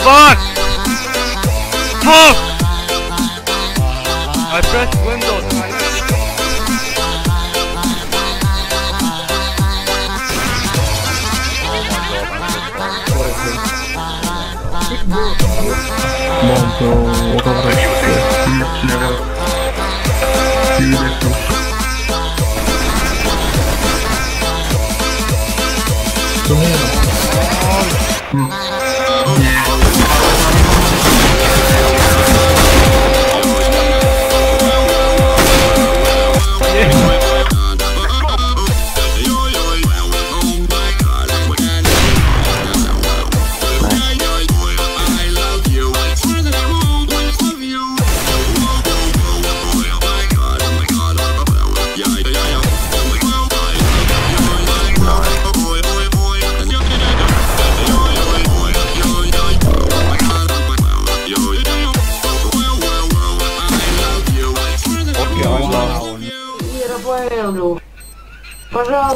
Fuck! Fuck! I pressed window twice. Oh my god,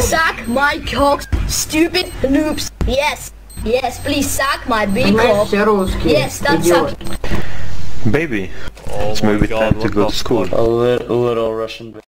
Suck my cocks, stupid noobs. Yes, yes, please suck my big cock. Yes, that's suck. Baby, oh, it's maybe time to go to school. A little Russian.